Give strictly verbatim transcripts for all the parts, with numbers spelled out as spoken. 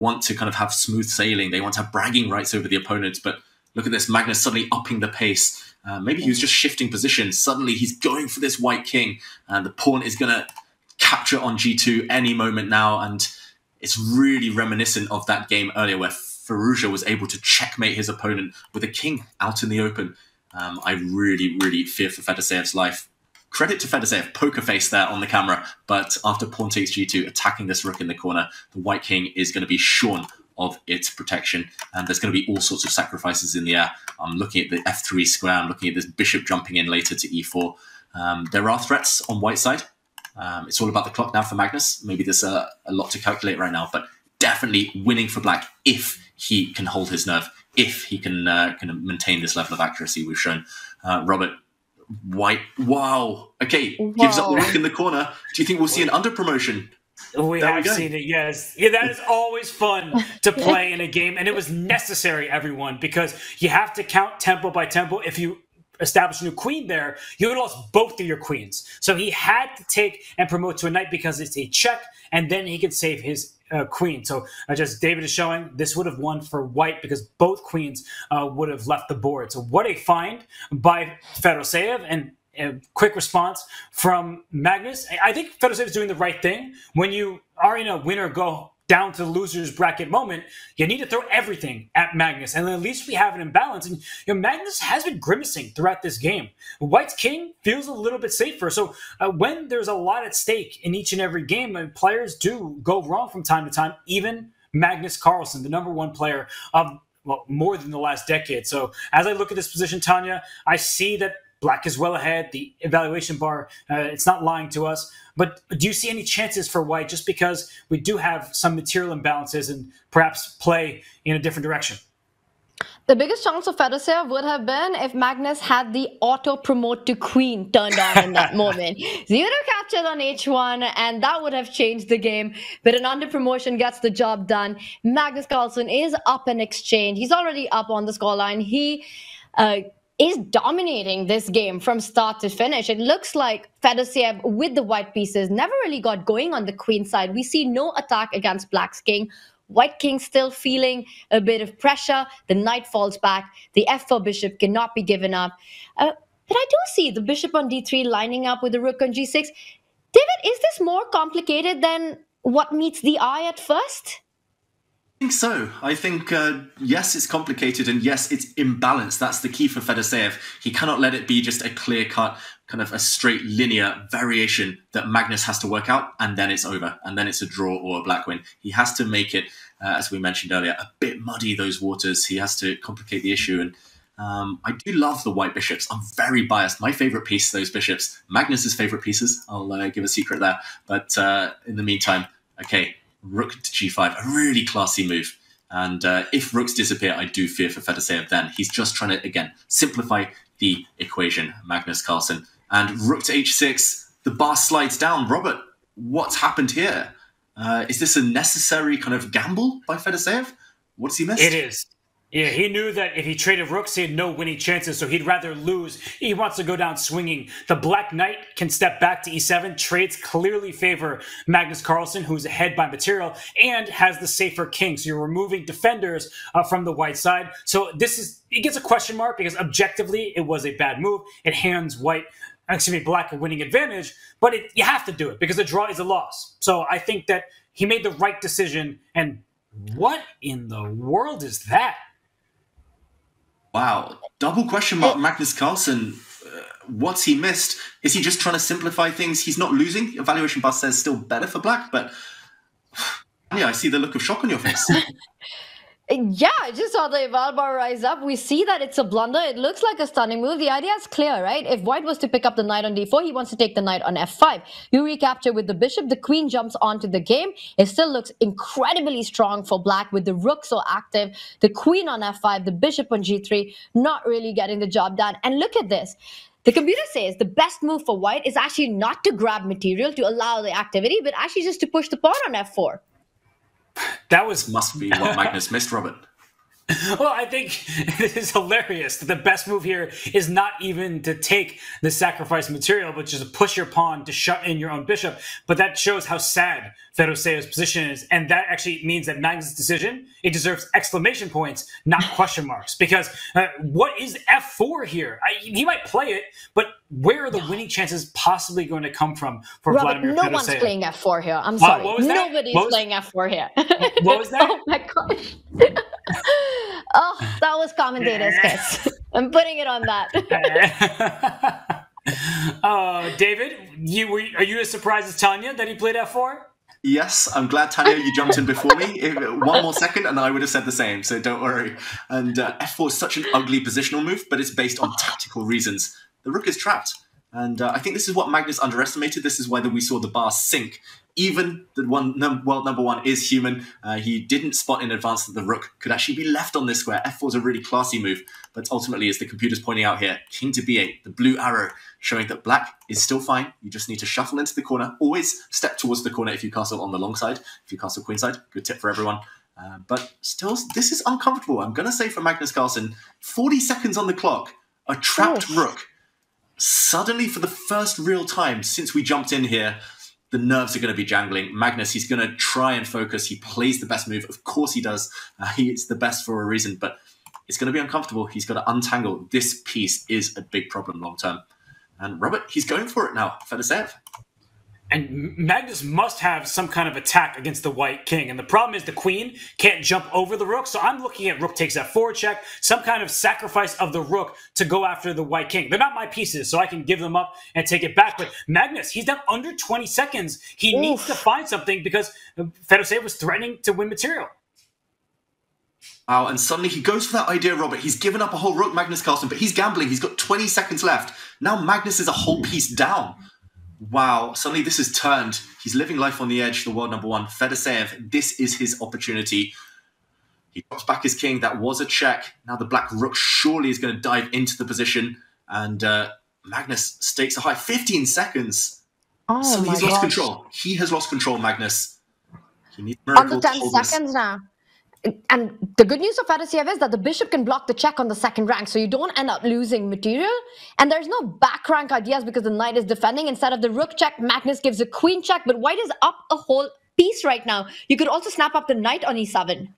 want to kind of have smooth sailing. They want to have bragging rights over the opponents. But look at this, Magnus suddenly upping the pace. Uh, maybe he was just shifting position. Suddenly he's going for this white king, and the pawn is going to capture on g two any moment now. And it's really reminiscent of that game earlier where Firuja was able to checkmate his opponent with a king out in the open. Um, I really, really fear for Fedoseyev's life. Credit to Fedoseev, poker face there on the camera. But after pawn takes g two, attacking this rook in the corner, the white king is going to be shorn of its protection. And there's going to be all sorts of sacrifices in the air. I'm looking at the f three square. I'm looking at this bishop jumping in later to e four. Um, there are threats on white side. Um, it's all about the clock now for Magnus. Maybe there's a, a lot to calculate right now, but definitely winning for black if he can hold his nerve, if he can uh, can maintain this level of accuracy we've shown. Uh, Robert, white, wow. Okay, wow. Gives up the rook in the corner. Do you think we'll see an under promotion? We there have we seen it, yes. Yeah, that is always fun to play in a game, and it was necessary, everyone, because you have to count tempo by tempo. If you establish a new queen there, you would have lost both of your queens. So he had to take and promote to a knight because it's a check, and then he can save his Uh, queen. So uh, just David is showing this would have won for white because both queens uh, would have left the board. So what a find by Fedoseev, and a quick response from Magnus. I think Fedoseev is doing the right thing. When you are in a winner go down to the loser's bracket moment, you need to throw everything at Magnus, and at least we have an imbalance. And you know, Magnus has been grimacing throughout this game. White's king feels a little bit safer. So uh, when there's a lot at stake in each and every game, and players do go wrong from time to time, even Magnus Carlsen, the number one player of well, more than the last decade. So as I look at this position, Tanya, I see that black is well ahead. The evaluation bar, uh, it's not lying to us. But do you see any chances for white just because we do have some material imbalances and perhaps play in a different direction? The biggest chance of Fedoseev would have been if Magnus had the auto-promote to queen turned on in that moment. He would have captured on h one, and that would have changed the game. But an under-promotion gets the job done. Magnus Carlsen is up in exchange. He's already up on the scoreline. He... Uh, is dominating this game from start to finish. It looks like Fedoseev, with the white pieces, never really got going on the queen side. We see no attack against black's king. White king still feeling a bit of pressure. The knight falls back. The f four bishop cannot be given up. Uh, but I do see the bishop on d three lining up with the rook on g six. David, is this more complicated than what meets the eye at first? I think so. I think, uh, yes, it's complicated, and yes, it's imbalanced. That's the key for Fedoseev. He cannot let it be just a clear-cut, kind of a straight linear variation that Magnus has to work out, and then it's over, and then it's a draw or a black win. He has to make it, uh, as we mentioned earlier, a bit muddy, those waters. He has to complicate the issue, and um, I do love the white bishops. I'm very biased. My favourite piece, those bishops. Magnus's favourite pieces. I'll uh, give a secret there. But uh, in the meantime, okay, rook to g five, a really classy move. And uh, if rooks disappear, I do fear for Fedoseev then. He's just trying to, again, simplify the equation, Magnus Carlsen. And rook to h six, the bar slides down. Robert, what's happened here? Uh, is this a necessary kind of gamble by Fedoseev? What's he missed? It is. Yeah, he knew that if he traded rooks, he had no winning chances, so he'd rather lose. He wants to go down swinging. The black knight can step back to e seven. Trades clearly favor Magnus Carlsen, who's ahead by material, and has the safer king. So you're removing defenders uh, from the white side. So this is, it gets a question mark because objectively it was a bad move. It hands white, excuse me, black a winning advantage, but it, you have to do it because a draw is a loss. So I think that he made the right decision, and what in the world is that? Wow. Double question mark, Magnus Carlsen. Uh, what's he missed? Is he just trying to simplify things? He's not losing. Evaluation bar says still better for black, but yeah, I see the look of shock on your face. Yeah, I just saw the eval bar rise up. We see that it's a blunder. It looks like a stunning move. The idea is clear, right? If white was to pick up the knight on d four, he wants to take the knight on f five. You recapture with the bishop. The queen jumps onto the game. It still looks incredibly strong for black with the rook so active. The queen on f five, the bishop on g three, not really getting the job done. And look at this. The computer says the best move for white is actually not to grab material to allow the activity, but actually just to push the pawn on f four. That was must be what Magnus missed, Robert. Well, I think this is hilarious. The best move here is not even to take the sacrifice material, but just push your pawn to shut in your own bishop. But that shows how sad Fedoseev's position is, and that actually means that Magnus' decision, it deserves exclamation points, not question marks. Because uh, what is f four here? I, he might play it, but where are the winning chances possibly going to come from for Robert, Vladimir Fedoseev? No one's playing f four here. I'm sorry. Uh, Nobody's was... playing f four here. What was that? Oh my gosh. Oh, that was commentator's kiss. I'm putting it on that. uh, David, you were, are you as surprised as Tanya that he played f four? Yes, I'm glad, Tanya, you jumped in before me. If, one more second and I would have said the same, so don't worry. And uh, f four is such an ugly positional move, but it's based on tactical reasons. The rook is trapped. And uh, I think this is what Magnus underestimated. This is why we saw the bar sink. Even the one num world number one is human. Uh, he didn't spot in advance that the rook could actually be left on this square. f four is a really classy move, but ultimately, as the computer's pointing out here, king to b eight, the blue arrow, showing that black is still fine. You just need to shuffle into the corner. Always step towards the corner if you castle on the long side. If you castle queenside, good tip for everyone. Uh, but still, this is uncomfortable. I'm going to say for Magnus Carlsen, forty seconds on the clock, a trapped oh. rook. Suddenly, for the first real time since we jumped in here, the nerves are going to be jangling. Magnus, he's going to try and focus. He plays the best move. Of course he does. Uh, he, it's the best for a reason, but it's going to be uncomfortable. He's got to untangle. This piece is a big problem long term. And Robert, he's going for it now. Fedoseev. And Magnus must have some kind of attack against the white king. And the problem is the queen can't jump over the rook. So I'm looking at rook takes f four check, some kind of sacrifice of the rook to go after the white king. They're not my pieces, so I can give them up and take it back. But Magnus, he's down under twenty seconds. He Oof. needs to find something because Fedoseev was threatening to win material. Oh, and suddenly he goes for that idea, Robert. He's given up a whole rook, Magnus Carlsen, but he's gambling. He's got twenty seconds left. Now Magnus is a whole piece down. Wow, suddenly this has turned. He's living life on the edge, the world number one. Fedoseev, this is his opportunity. He drops back his king. That was a check. Now the black rook surely is going to dive into the position. And uh, Magnus stakes a high. fifteen seconds. Oh, so he's lost gosh. control. He has lost control, Magnus. He needs a miracle. Under ten seconds now. And the good news of Fedoseev is that the bishop can block the check on the second rank, so you don't end up losing material. And there's no back rank ideas because the knight is defending. Instead of the rook check, Magnus gives a queen check, but white is up a whole piece right now. You could also snap up the knight on e seven.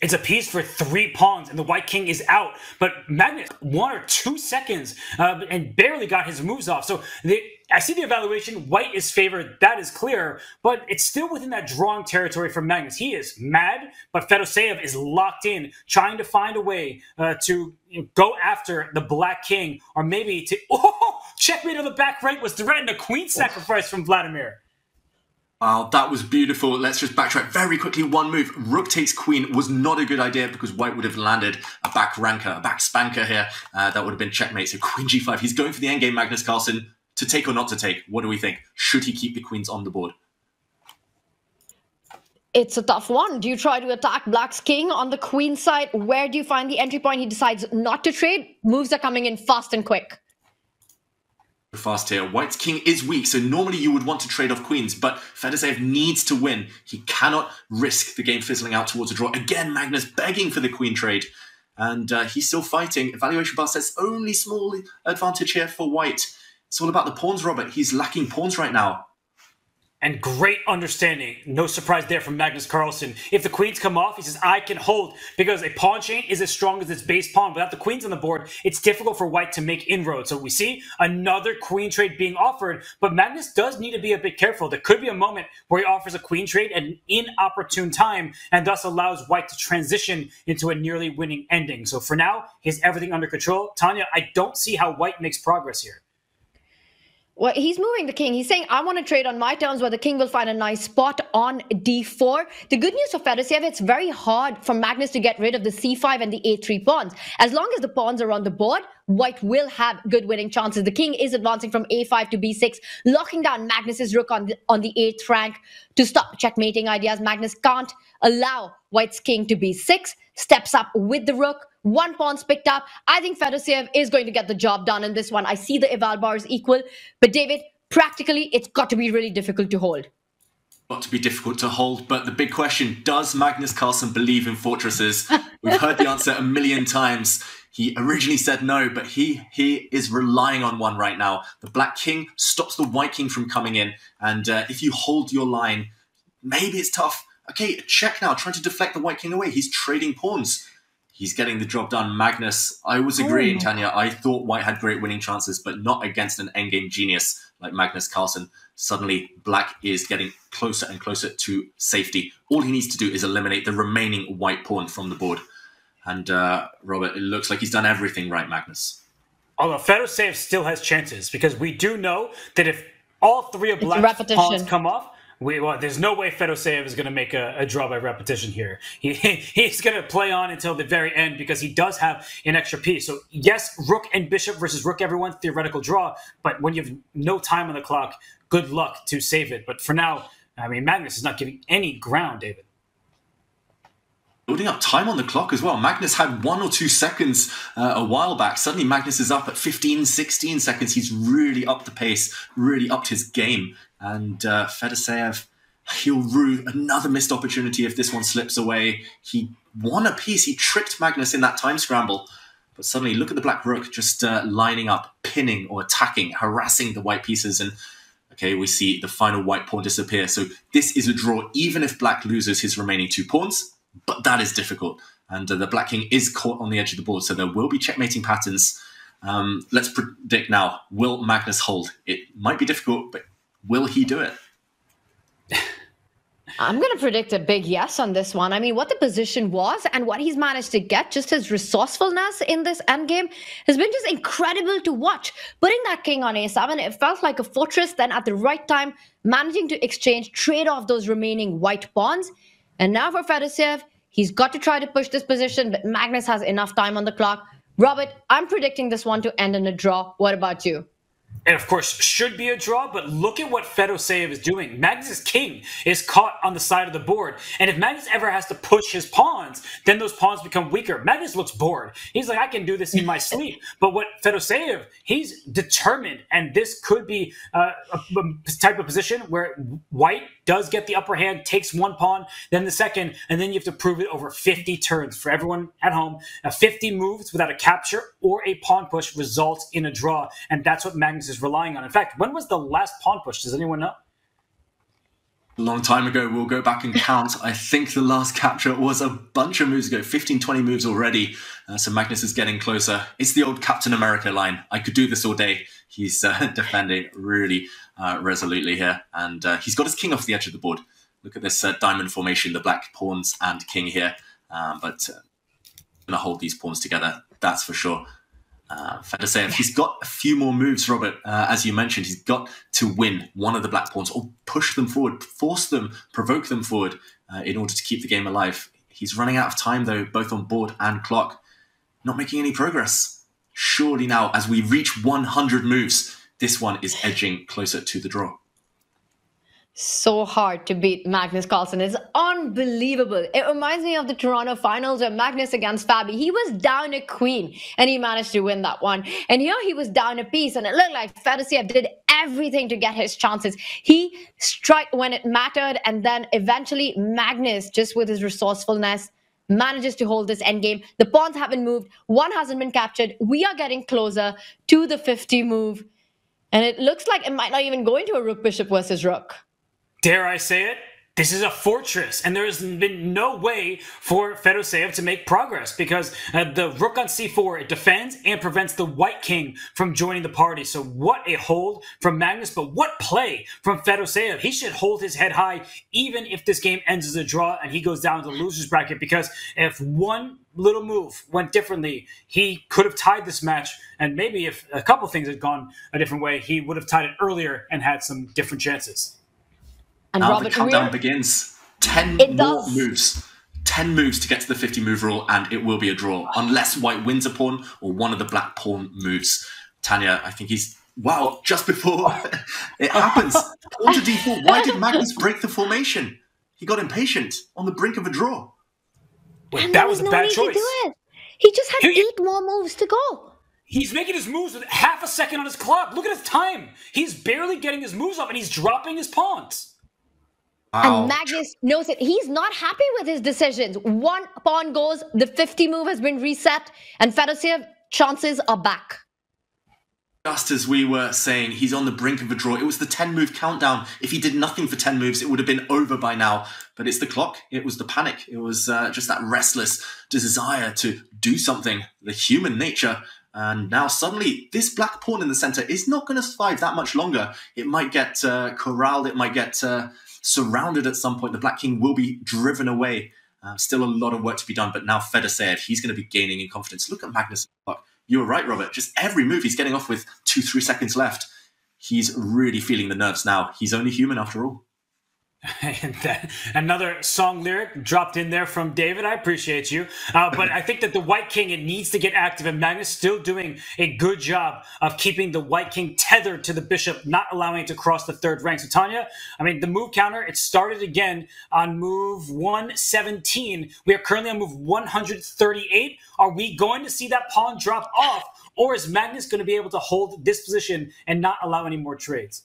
It's a piece for three pawns, and the white king is out. But Magnus, one or two seconds, uh, and barely got his moves off. So the, I see the evaluation. White is favored. That is clear. But it's still within that drawing territory for Magnus. He is mad, but Fedoseev is locked in, trying to find a way uh, to you know, go after the black king, or maybe to... Oh! Checkmate on the back rank was threatened. A queen sacrifice from Vladimir. Wow, that was beautiful. Let's just backtrack very quickly. One move. Rook takes queen was not a good idea because white would have landed a back ranker, a back spanker here. Uh, that would have been checkmate. So queen g five. He's going for the endgame, Magnus Carlsen. To take or not to take? What do we think? Should he keep the queens on the board? It's a tough one. Do you try to attack black's king on the queen side? Where do you find the entry point? He decides not to trade. Moves are coming in fast and quick. Fast here. White's king is weak, so normally you would want to trade off queens, but Fedoseev needs to win. He cannot risk the game fizzling out towards a draw. Again, Magnus begging for the queen trade, and uh, he's still fighting. Evaluation bar says only small advantage here for white. It's all about the pawns, Robert. He's lacking pawns right now. And great understanding. No surprise there from Magnus Carlsen. If the queens come off, he says, I can hold. Because a pawn chain is as strong as its base pawn. Without the queens on the board, it's difficult for white to make inroads. So we see another queen trade being offered. But Magnus does need to be a bit careful. There could be a moment where he offers a queen trade at an inopportune time and thus allows white to transition into a nearly winning ending. So for now, he has everything under control. Tanya, I don't see how white makes progress here. Well, he's moving the king. He's saying, I want to trade on my terms where the king will find a nice spot on d four. The good news for Fedoseev, it's very hard for Magnus to get rid of the c five and the a three pawns. As long as the pawns are on the board, white will have good winning chances. The king is advancing from a five to b six, locking down Magnus's rook on the, on the eighth rank to stop checkmating ideas. Magnus can't allow white's king to b six, steps up with the rook. One pawn's picked up. I think Fedoseev is going to get the job done in this one. I see the eval bar is equal. But David, practically, it's got to be really difficult to hold. got to be difficult to hold. But the big question, does Magnus Carlsen believe in fortresses? We've heard the answer a million times. He originally said no, but he he is relying on one right now. The Black King stops the White King from coming in. And uh, if you hold your line, maybe it's tough. Okay, check now, trying to deflect the White King away. He's trading pawns. He's getting the job done. Magnus, I was agreeing, oh. Tanya. I thought White had great winning chances, but not against an endgame genius like Magnus Carlsen. Suddenly, Black is getting closer and closer to safety. All he needs to do is eliminate the remaining white pawn from the board. And uh, Robert, it looks like he's done everything right, Magnus. Although Fedoseev still has chances, because we do know that if all three of Black's pawns come off, We, well, there's no way Fedoseev is going to make a, a draw by repetition here. He, he's going to play on until the very end because he does have an extra piece. So yes, rook and bishop versus rook, everyone, theoretical draw. But when you have no time on the clock, good luck to save it. But for now, I mean, Magnus is not giving any ground, David. Building up time on the clock as well. Magnus had one or two seconds uh, a while back. Suddenly Magnus is up at fifteen, sixteen seconds. He's really upped the pace, really upped his game. And uh, Fedoseev, he'll rue another missed opportunity if this one slips away. He won a piece. He tricked Magnus in that time scramble. But suddenly, look at the black rook just uh, lining up, pinning or attacking, harassing the white pieces. And, okay, we see the final white pawn disappear. So this is a draw, even if black loses his remaining two pawns. But that is difficult. And uh, the Black King is caught on the edge of the board, so there will be checkmating patterns. Um, let's predict now, will Magnus hold? It might be difficult, but will he do it? I'm going to predict a big yes on this one. I mean, what the position was and what he's managed to get, just his resourcefulness in this endgame has been just incredible to watch. Putting that king on a seven, it felt like a fortress. Then at the right time, managing to exchange, trade off those remaining white pawns. And now for Fedoseev, he's got to try to push this position, but Magnus has enough time on the clock. Robert, I'm predicting this one to end in a draw. What about you? And of course, should be a draw, but look at what Fedoseev is doing. Magnus' king is caught on the side of the board, and if Magnus ever has to push his pawns, then those pawns become weaker. Magnus looks bored. He's like, I can do this in my sleep. But what Fedoseev, he's determined, and this could be uh, a type of position where white does get the upper hand, takes one pawn, then the second, and then you have to prove it over fifty turns. For everyone at home, fifty moves without a capture or a pawn push results in a draw, and that's what Magnus is relying on. In fact, when was the last pawn push? Does anyone know? A long time ago. We'll go back and count. I think the last capture was a bunch of moves ago, fifteen, twenty moves already. Uh, so Magnus is getting closer. It's the old Captain America line. I could do this all day. He's uh, defending really uh, resolutely here. And uh, he's got his king off the edge of the board. Look at this uh, diamond formation, the black pawns and king here. Um, but uh, going to hold these pawns together, that's for sure. Uh, Fedoseev, he's got a few more moves, Robert. Uh, as you mentioned, he's got to win one of the black pawns or push them forward, force them, provoke them forward uh, in order to keep the game alive. He's running out of time, though, both on board and clock. Not making any progress. Surely now, as we reach one hundred moves, this one is edging closer to the draw. So hard to beat Magnus Carlsen. It's unbelievable. It reminds me of the Toronto finals where Magnus against Fabi. He was down a queen and he managed to win that one. And here he was down a piece and it looked like Fedoseev did everything to get his chances. He struck when it mattered, and then eventually Magnus, just with his resourcefulness, manages to hold this endgame. The pawns haven't moved. One hasn't been captured. We are getting closer to the fifty move. And it looks like it might not even go into a rook, bishop versus rook. Dare I say it? This is a fortress, and there has been no way for Fedoseev to make progress because uh, the rook on c four, it defends and prevents the white king from joining the party. So what a hold from Magnus, but what play from Fedoseev. He should hold his head high even if this game ends as a draw and he goes down to the loser's bracket, because if one little move went differently, he could have tied this match, and maybe if a couple things had gone a different way, he would have tied it earlier and had some different chances. And now Robert, the countdown begins. Ten more does. moves. Ten moves to get to the fifty move rule, and it will be a draw. Unless white wins a pawn or one of the black pawn moves. Tanya, I think he's... Wow, just before it happens. Pawn to d four. Why did Magnus break the formation? He got impatient on the brink of a draw. Wait, and that was, was a no bad choice. He just had he, eight more moves to go. He's making his moves with half a second on his clock. Look at his time. He's barely getting his moves up, and he's dropping his pawns. Wow. And Magnus knows it. He's not happy with his decisions. One pawn goes, the fifty move has been reset, and Fedoseev chances are back. Just as we were saying, he's on the brink of a draw. It was the ten move countdown. If he did nothing for ten moves, it would have been over by now. But it's the clock. It was the panic. It was uh, just that restless desire to do something, the human nature. And now suddenly this black pawn in the center is not going to survive that much longer. It might get uh, corralled. It might get uh, surrounded at some point. The black king will be driven away. Uh, still a lot of work to be done. But now Fedoseev, he's going to be gaining in confidence. Look at Magnus. You were right, Robert. Just every move he's getting off with two, three seconds left. He's really feeling the nerves now. He's only human after all. And that, another song lyric dropped in there from David. I appreciate you. Uh, but I think that the White King, it needs to get active. And Magnus still doing a good job of keeping the White King tethered to the bishop, not allowing it to cross the third rank. So, Tanya, I mean, the move counter, it started again on move one seventeen. We are currently on move one hundred thirty-eight. Are we going to see that pawn drop off? Or is Magnus going to be able to hold this position and not allow any more trades?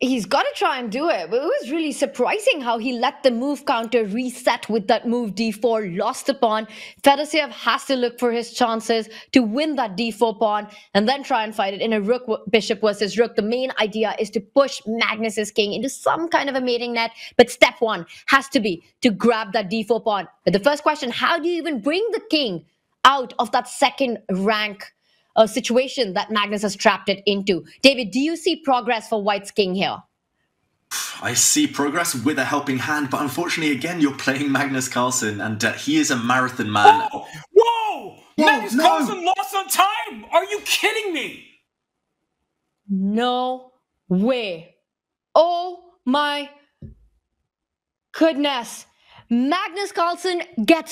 He's got to try and do it. But it was really surprising how he let the move counter reset with that move d four, lost the pawn. Fedoseev has to look for his chances to win that d four pawn and then try and fight it in a rook bishop versus rook. The main idea is to push Magnus's king into some kind of a mating net. But step one has to be to grab that d four pawn. But the first question, how do you even bring the king out of that second rank a situation that Magnus has trapped it into? David, do you see progress for White's king here? I see progress with a helping hand, but unfortunately, again, you're playing Magnus Carlsen, and uh, he is a marathon man. Whoa! Whoa! Whoa Magnus no. Carlsen lost on time! Are you kidding me? No way. Oh my goodness. Magnus Carlsen gets